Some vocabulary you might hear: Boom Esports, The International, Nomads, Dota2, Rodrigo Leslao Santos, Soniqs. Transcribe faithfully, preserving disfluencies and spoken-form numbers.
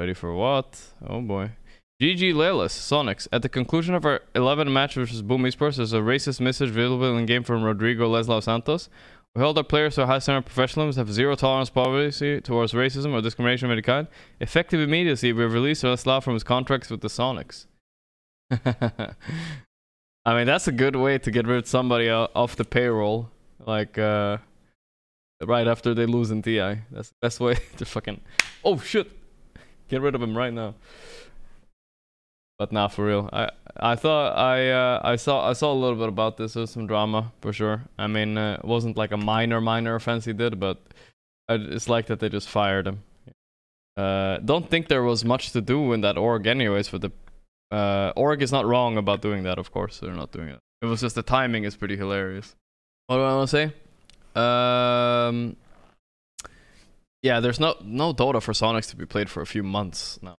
Ready for what? Oh boy. G G Lelas, Soniqs. At the conclusion of our eleventh match versus Boom Esports, there's a racist message available in game from Rodrigo Leslao Santos. We hold our players to a high standard of professionalism, have zero tolerance policy towards racism or discrimination of any kind. Effective immediately, we have released Leslao from his contracts with the Soniqs. I mean, that's a good way to get rid of somebody off the payroll, like uh, right after they lose in T I. That's the best way to fucking, oh shit, get rid of him right now. But nah, for real. I I thought I uh, I saw I saw a little bit about this. There was some drama for sure. I mean, uh, it wasn't like a minor minor offense he did, but I, it's like that they just fired him. Uh, don't think there was much to do in that org, anyways. For the uh, org is not wrong about doing that. Of course, they're not doing it. It was just the timing is pretty hilarious. What do I want to say? Um, yeah, there's no no Dota for Soniqs to be played for a few months now.